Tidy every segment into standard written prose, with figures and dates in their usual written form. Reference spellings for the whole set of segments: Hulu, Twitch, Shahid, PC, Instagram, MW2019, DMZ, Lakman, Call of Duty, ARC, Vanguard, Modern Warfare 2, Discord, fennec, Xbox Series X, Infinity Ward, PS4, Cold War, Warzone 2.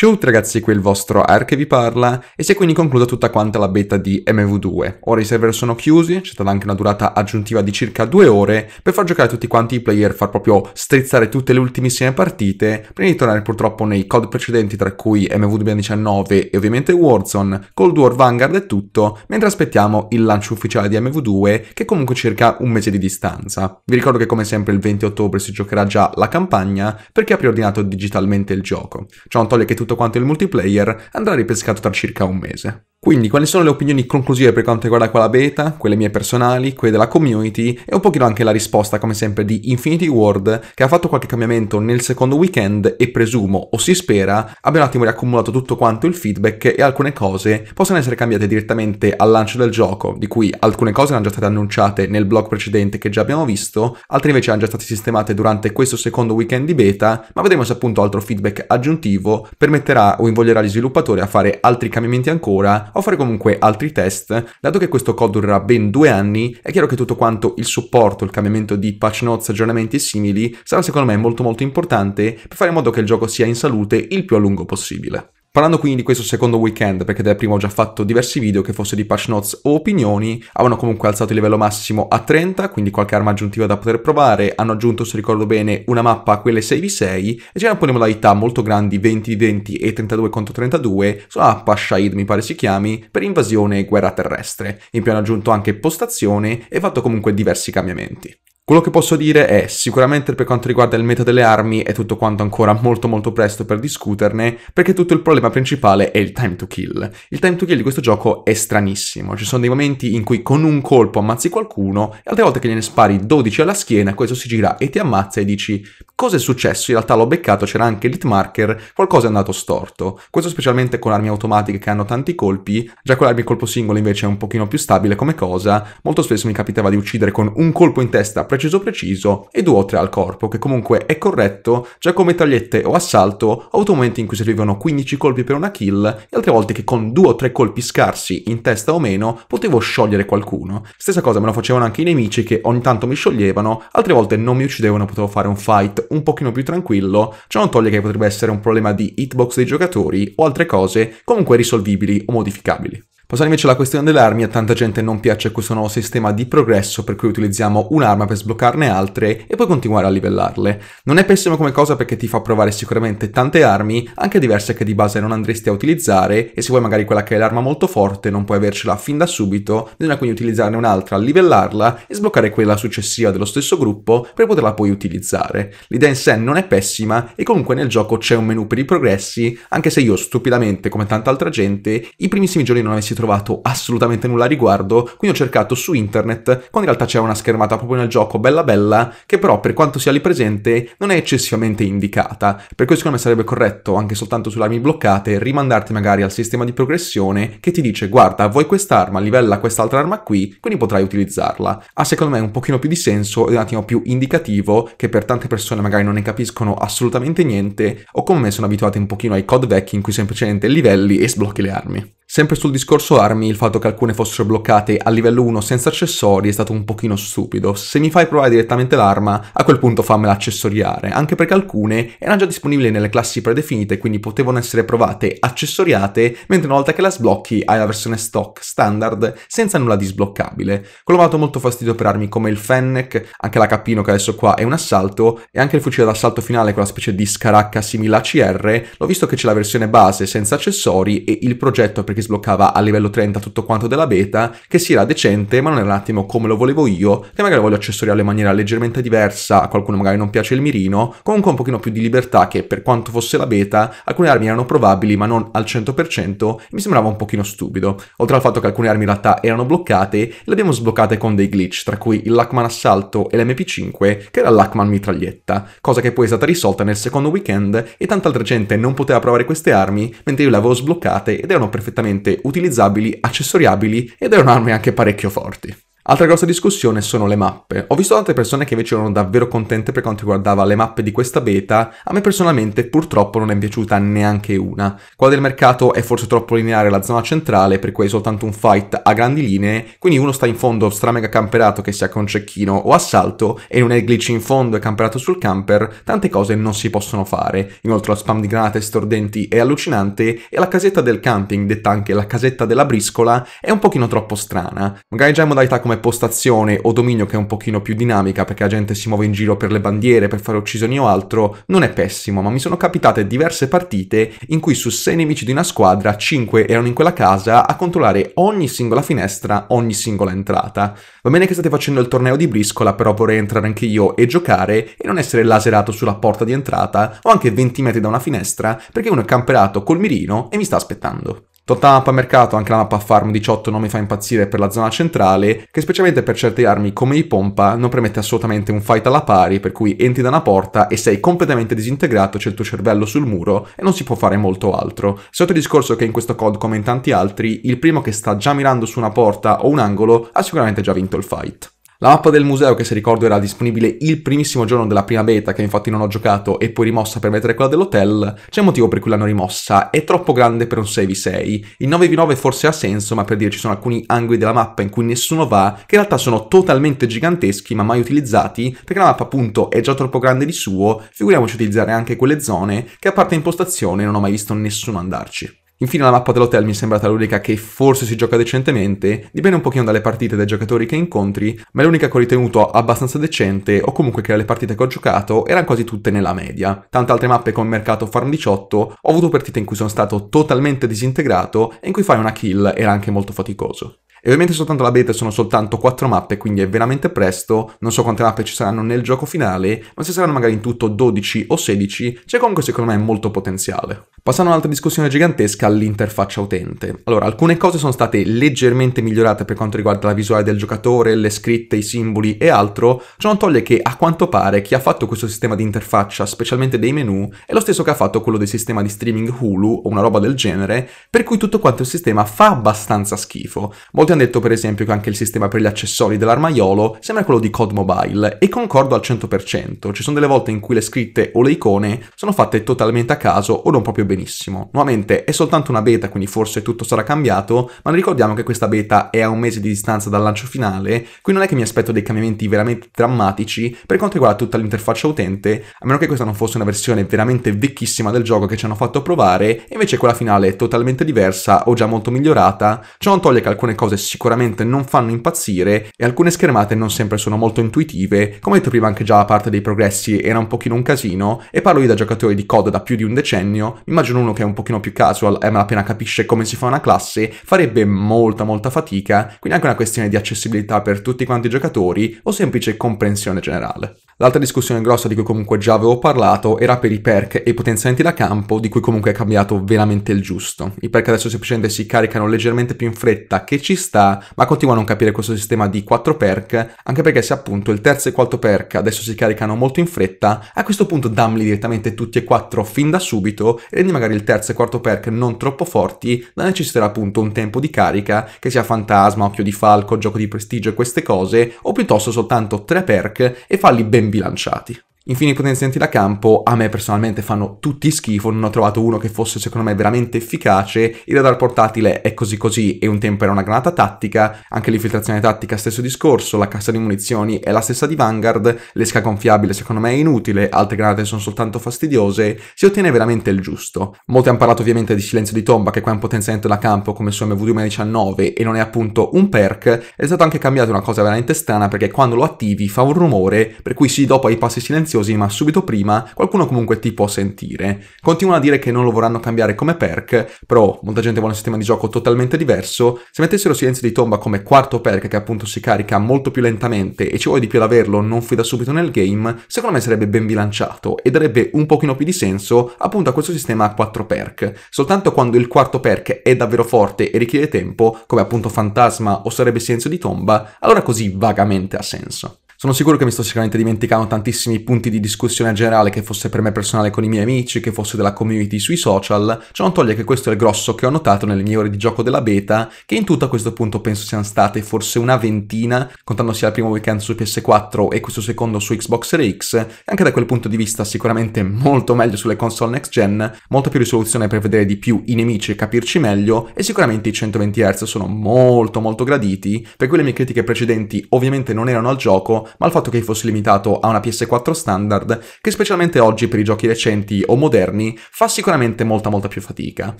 Ciao ragazzi, qui il vostro ARC vi parla e si è quindi conclusa tutta quanta la beta di MW2. Ora i server sono chiusi, c'è stata anche una durata aggiuntiva di circa 2 ore per far giocare tutti quanti i player, far proprio strizzare tutte le ultimissime partite, prima di tornare purtroppo nei COD precedenti tra cui MW2019 e ovviamente Warzone, Cold War, Vanguard e tutto, mentre aspettiamo il lancio ufficiale di MW2 che è comunque circa un mese di distanza. Vi ricordo che come sempre il 20 ottobre si giocherà già la campagna perché ha preordinato digitalmente il gioco. Ciò non toglie che tutto quanto il multiplayer andrà ripescato tra circa un mese. Quindi quali sono le opinioni conclusive per quanto riguarda quella beta, quelle mie personali, quelle della community e un pochino anche la risposta come sempre di Infinity Ward, che ha fatto qualche cambiamento nel secondo weekend e presumo, o si spera, abbia un attimo riaccumulato tutto quanto il feedback e alcune cose possono essere cambiate direttamente al lancio del gioco, di cui alcune cose erano già state annunciate nel blog precedente che già abbiamo visto, altre invece erano già state sistemate durante questo secondo weekend di beta, ma vedremo se appunto altro feedback aggiuntivo permetterà o invoglierà gli sviluppatori a fare altri cambiamenti ancora o fare comunque altri test. Dato che questo call durerà ben 2 anni, è chiaro che tutto quanto il supporto, il cambiamento di patch notes, aggiornamenti e simili sarà secondo me molto importante per fare in modo che il gioco sia in salute il più a lungo possibile. Parlando quindi di questo secondo weekend, perché del primo ho già fatto diversi video che fosse di patch notes o opinioni, avevano comunque alzato il livello massimo a 30, quindi qualche arma aggiuntiva da poter provare, hanno aggiunto, se ricordo bene, una mappa a quelle 6v6 e c'erano poi le modalità molto grandi 20v20 e 32 contro 32 sulla mappa Shahid mi pare si chiami, per invasione e guerra terrestre. In più hanno aggiunto anche postazione e fatto comunque diversi cambiamenti. Quello che posso dire è, sicuramente per quanto riguarda il meta delle armi è tutto quanto ancora molto presto per discuterne, perché tutto il problema principale è il time to kill. Il time to kill di questo gioco è stranissimo, ci sono dei momenti in cui con un colpo ammazzi qualcuno e altre volte che gliene spari 12 alla schiena, questo si gira e ti ammazza e dici cosa è successo? In realtà l'ho beccato, c'era anche l'hitmarker, qualcosa è andato storto. Questo specialmente con armi automatiche che hanno tanti colpi, già con le armi colpo singolo invece è un pochino più stabile come cosa, molto spesso mi capitava di uccidere con un colpo in testa preciso e 2 o 3 al corpo, che comunque è corretto. Già con mitragliette o assalto ho avuto momenti in cui servivano 15 colpi per una kill e altre volte che con 2 o 3 colpi scarsi in testa o meno potevo sciogliere qualcuno. Stessa cosa me lo facevano anche i nemici che ogni tanto mi scioglievano, altre volte non mi uccidevano, potevo fare un fight un pochino più tranquillo. Ciò non toglie che potrebbe essere un problema di hitbox dei giocatori o altre cose comunque risolvibili o modificabili. Passando invece alla questione delle armi, a tanta gente non piace questo nuovo sistema di progresso per cui utilizziamo un'arma per sbloccarne altre e poi continuare a livellarle. Non è pessimo come cosa perché ti fa provare sicuramente tante armi, anche diverse che di base non andresti a utilizzare, e se vuoi magari quella che è l'arma molto forte non puoi avercela fin da subito, bisogna quindi utilizzarne un'altra, livellarla e sbloccare quella successiva dello stesso gruppo per poterla poi utilizzare. L'idea in sé non è pessima e comunque nel gioco c'è un menu per i progressi, anche se io stupidamente, come tanta altra gente, i primissimi giorni non avessi trovato assolutamente nulla a riguardo, quindi ho cercato su internet, quando in realtà c'è una schermata proprio nel gioco bella che però per quanto sia lì presente non è eccessivamente indicata. Per questo secondo me sarebbe corretto, anche soltanto sulle armi bloccate, rimandarti magari al sistema di progressione che ti dice guarda vuoi quest'arma, livella quest'altra arma qui, quindi potrai utilizzarla. Ha secondo me un pochino più di senso ed un attimo più indicativo, che per tante persone magari non ne capiscono assolutamente niente o come me sono abituate un pochino ai COD vecchi in cui semplicemente livelli e sblocchi le armi. Sempre sul discorso armi, il fatto che alcune fossero bloccate a livello 1 senza accessori è stato un pochino stupido. Se mi fai provare direttamente l'arma, a quel punto fammela accessoriare, anche perché alcune erano già disponibili nelle classi predefinite, quindi potevano essere provate accessoriate, mentre una volta che la sblocchi hai la versione stock standard senza nulla di sbloccabile. Quello mi ha dato molto fastidio per armi come il fennec, anche la cappino che adesso qua è un assalto, e anche il fucile d'assalto finale, quella specie di scaracca simile a CR, l'ho visto che c'è la versione base senza accessori e il progetto perché sbloccava a livello 30 tutto quanto della beta, che sì era decente ma non era un attimo come lo volevo io, che magari voglio accessoriare in maniera leggermente diversa, a qualcuno magari non piace il mirino, comunque un pochino più di libertà, che per quanto fosse la beta alcune armi erano provabili ma non al 100% e mi sembrava un pochino stupido, oltre al fatto che alcune armi in realtà erano bloccate e le abbiamo sbloccate con dei glitch, tra cui il Lakman assalto e l'MP5 che era il Lakman mitraglietta, cosa che poi è stata risolta nel secondo weekend e tanta altra gente non poteva provare queste armi, mentre io le avevo sbloccate ed erano perfettamente utilizzabili, accessoriabili ed erano armi anche parecchio forti. Altra grossa discussione sono le mappe. Ho visto tante persone che invece erano davvero contente per quanto riguardava le mappe di questa beta, a me personalmente purtroppo non è piaciuta neanche una. Quella del mercato è forse troppo lineare la zona centrale, per cui è soltanto un fight a grandi linee, quindi uno sta in fondo stramega camperato che sia con cecchino o assalto e non è glitch in fondo e camperato sul camper, tante cose non si possono fare. Inoltre la spam di granate stordenti è allucinante e la casetta del camping, detta anche la casetta della briscola, è un pochino troppo strana. Magari già in modalità come postazione o dominio che è un pochino più dinamica perché la gente si muove in giro per le bandiere per fare uccisioni o altro, non è pessimo, ma mi sono capitate diverse partite in cui su 6 nemici di una squadra 5 erano in quella casa a controllare ogni singola finestra, ogni singola entrata. Va bene che state facendo il torneo di briscola, però vorrei entrare anche io e giocare e non essere laserato sulla porta di entrata o anche 20 metri da una finestra perché uno è camperato col mirino e mi sta aspettando. Tutta la mappa mercato, anche la mappa farm 18 non mi fa impazzire per la zona centrale, che specialmente per certe armi come i pompa non permette assolutamente un fight alla pari, per cui entri da una porta e sei completamente disintegrato, c'è il tuo cervello sul muro e non si può fare molto altro. Sotto il discorso che in questo COD come in tanti altri, il primo che sta già mirando su una porta o un angolo ha sicuramente già vinto il fight. La mappa del museo, che se ricordo era disponibile il primissimo giorno della prima beta, che infatti non ho giocato, e poi rimossa per mettere quella dell'hotel, c'è un motivo per cui l'hanno rimossa, è troppo grande per un 6v6. Il 9v9 forse ha senso, ma per dire ci sono alcuni angoli della mappa in cui nessuno va, che in realtà sono totalmente giganteschi ma mai utilizzati, perché la mappa appunto è già troppo grande di suo, figuriamoci utilizzare anche quelle zone che a parte impostazione non ho mai visto nessuno andarci. Infine la mappa dell'hotel mi è sembrata l'unica che forse si gioca decentemente, dipende un pochino dalle partite e dai giocatori che incontri, ma è l'unica che ho ritenuto abbastanza decente, o comunque che le partite che ho giocato erano quasi tutte nella media. Tante altre mappe come mercato farm 18 ho avuto partite in cui sono stato totalmente disintegrato e in cui fare una kill era anche molto faticoso. E ovviamente soltanto la beta sono soltanto 4 mappe, quindi è veramente presto, non so quante mappe ci saranno nel gioco finale, ma se saranno magari in tutto 12 o 16, c'è comunque secondo me molto potenziale. Passando a un'altra discussione gigantesca, all'interfaccia utente. Allora, alcune cose sono state leggermente migliorate per quanto riguarda la visuale del giocatore, le scritte, i simboli e altro, ciò non toglie che a quanto pare chi ha fatto questo sistema di interfaccia, specialmente dei menu, è lo stesso che ha fatto quello del sistema di streaming Hulu o una roba del genere, per cui tutto quanto il sistema fa abbastanza schifo. Molti hanno detto per esempio che anche il sistema per gli accessori dell'armaiolo sembra quello di COD Mobile e concordo al 100%, ci sono delle volte in cui le scritte o le icone sono fatte totalmente a caso o non proprio benissimo. Nuovamente è soltanto una beta, quindi forse tutto sarà cambiato, ma ricordiamo che questa beta è a un mese di distanza dal lancio finale, quindi non è che mi aspetto dei cambiamenti veramente drammatici per quanto riguarda tutta l'interfaccia utente, a meno che questa non fosse una versione veramente vecchissima del gioco che ci hanno fatto provare, e invece quella finale è totalmente diversa o già molto migliorata, ciò non toglie che alcune cose sicuramente non fanno impazzire e alcune schermate non sempre sono molto intuitive. Come detto prima, anche già la parte dei progressi era un pochino un casino, e parlo io da giocatore di COD da più di un decennio, immagino uno che è un pochino più casual e malapena capisce come si fa una classe farebbe molta fatica, quindi anche una questione di accessibilità per tutti quanti i giocatori o semplice comprensione generale. L'altra discussione grossa di cui comunque già avevo parlato era per i perk e i potenziamenti da campo, di cui comunque è cambiato veramente il giusto. I perk adesso semplicemente si caricano leggermente più in fretta, che ci sta, ma continuo a non capire questo sistema di 4 perk, anche perché se appunto il terzo e quarto perk adesso si caricano molto in fretta, a questo punto dammeli direttamente tutti e 4 fin da subito, e rendi magari il terzo e quarto perk non troppo forti, da necessitare appunto un tempo di carica, che sia fantasma, occhio di falco, gioco di prestigio e queste cose, o piuttosto soltanto 3 perk e falli ben bilanciati. Infine i potenziamenti da campo a me personalmente fanno tutti schifo, non ho trovato uno che fosse secondo me veramente efficace, il radar portatile è così così e un tempo era una granata tattica, anche l'infiltrazione tattica stesso discorso, la cassa di munizioni è la stessa di Vanguard, l'esca gonfiabile secondo me è inutile, altre granate sono soltanto fastidiose, si ottiene veramente il giusto. Molti hanno parlato ovviamente di silenzio di tomba, che qua è un potenziamento da campo come su MW19 e non è appunto un perk, è stato anche cambiato una cosa veramente strana perché quando lo attivi fa un rumore, per cui sì dopo hai passi silenziosi ma subito prima qualcuno comunque ti può sentire. Continuano a dire che non lo vorranno cambiare come perk, però molta gente vuole un sistema di gioco totalmente diverso. Se mettessero silenzio di tomba come quarto perk, che appunto si carica molto più lentamente e ci vuole di più ad averlo non fin da subito nel game, secondo me sarebbe ben bilanciato e darebbe un pochino più di senso appunto a questo sistema a 4 perk. Soltanto quando il quarto perk è davvero forte e richiede tempo, come appunto fantasma o sarebbe silenzio di tomba, allora così vagamente ha senso. Sono sicuro che mi sto sicuramente dimenticando tantissimi punti di discussione generale, che fosse per me personale con i miei amici, che fosse della community sui social. Ciò non toglie che questo è il grosso che ho notato nelle mie ore di gioco della beta, che in tutto a questo punto penso siano state forse una ventina, contando sia il primo weekend su PS4 e questo secondo su Xbox Series X, e anche da quel punto di vista sicuramente molto meglio sulle console next gen, molto più risoluzione per vedere di più i nemici e capirci meglio, e sicuramente i 120 Hz sono molto graditi. Per cui le mie critiche precedenti ovviamente non erano al gioco, ma al fatto che fosse limitato a una PS4 standard, che specialmente oggi per i giochi recenti o moderni fa sicuramente molta più fatica.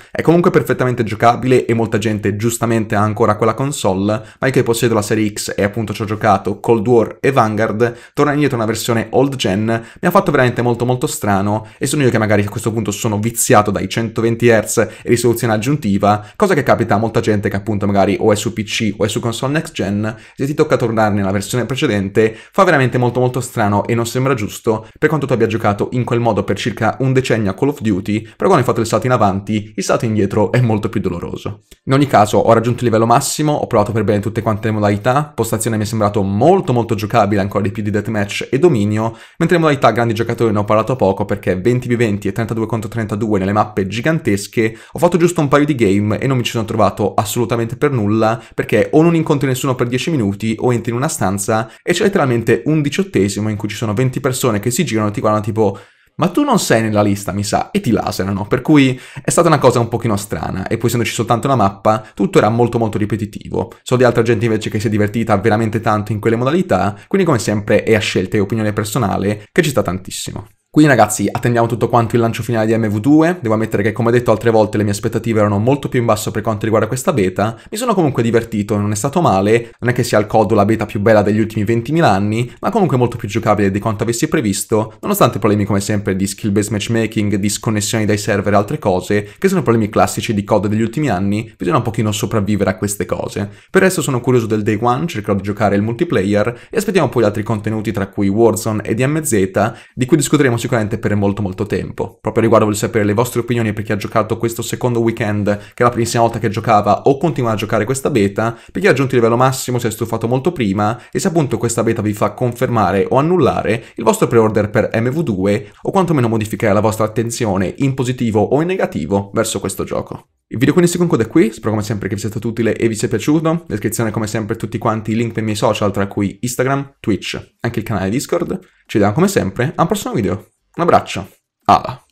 È comunque perfettamente giocabile e molta gente giustamente ha ancora quella console, ma io che possiedo la serie X e appunto ci ho giocato Cold War e Vanguard, torna indietro una versione old gen mi ha fatto veramente molto strano, e sono io che magari a questo punto sono viziato dai 120 Hz e risoluzione aggiuntiva, cosa che capita a molta gente che appunto magari o è su PC o è su console next gen. Se ti tocca tornare nella versione precedente fa veramente molto strano e non sembra giusto, per quanto tu abbia giocato in quel modo per circa un decennio a Call of Duty, però quando hai fatto il salto in avanti il salto indietro è molto più doloroso. In ogni caso ho raggiunto il livello massimo, ho provato per bene tutte quante le modalità, postazione mi è sembrato molto giocabile, ancora di più di deathmatch e dominio, mentre le modalità grandi giocatori ne ho parlato poco perché 20x20 e 32x32 nelle mappe gigantesche ho fatto giusto un paio di game e non mi ci sono trovato assolutamente per nulla, perché o non incontri nessuno per 10 minuti o entri in una stanza e c'è letteralmente un 18° in cui ci sono 20 persone che si girano e ti guardano tipo ma tu non sei nella lista mi sa, e ti laserano, per cui è stata una cosa un pochino strana, e poi essendoci soltanto una mappa tutto era molto ripetitivo. So di altra gente invece che si è divertita veramente tanto in quelle modalità, quindi come sempre è a scelta e opinione personale che ci sta tantissimo. Quindi ragazzi attendiamo tutto quanto il lancio finale di MW2, devo ammettere che come detto altre volte le mie aspettative erano molto più in basso per quanto riguarda questa beta, mi sono comunque divertito, non è stato male, non è che sia al codo la beta più bella degli ultimi 20.000 anni, ma comunque molto più giocabile di quanto avessi previsto, nonostante problemi come sempre di skill based matchmaking, disconnessioni dai server e altre cose, che sono problemi classici di COD degli ultimi anni, bisogna un pochino sopravvivere a queste cose. Per adesso sono curioso del day one, cercherò di giocare il multiplayer e aspettiamo poi altri contenuti tra cui Warzone e DMZ, di cui discuteremo sicuramente per molto tempo. Proprio a riguardo voglio sapere le vostre opinioni per chi ha giocato questo secondo weekend, che è la primissima volta che giocava o continua a giocare questa beta, per chi ha raggiunto il livello massimo, si è stufato molto prima, e se appunto questa beta vi fa confermare o annullare il vostro pre-order per MW2 o quantomeno modificare la vostra attenzione in positivo o in negativo verso questo gioco. Il video quindi si conclude qui, spero come sempre che vi sia stato utile e vi sia piaciuto. In descrizione come sempre tutti quanti i link per i miei social, tra cui Instagram, Twitch, anche il canale Discord. Ci vediamo come sempre a un prossimo video. Un abbraccio, alla!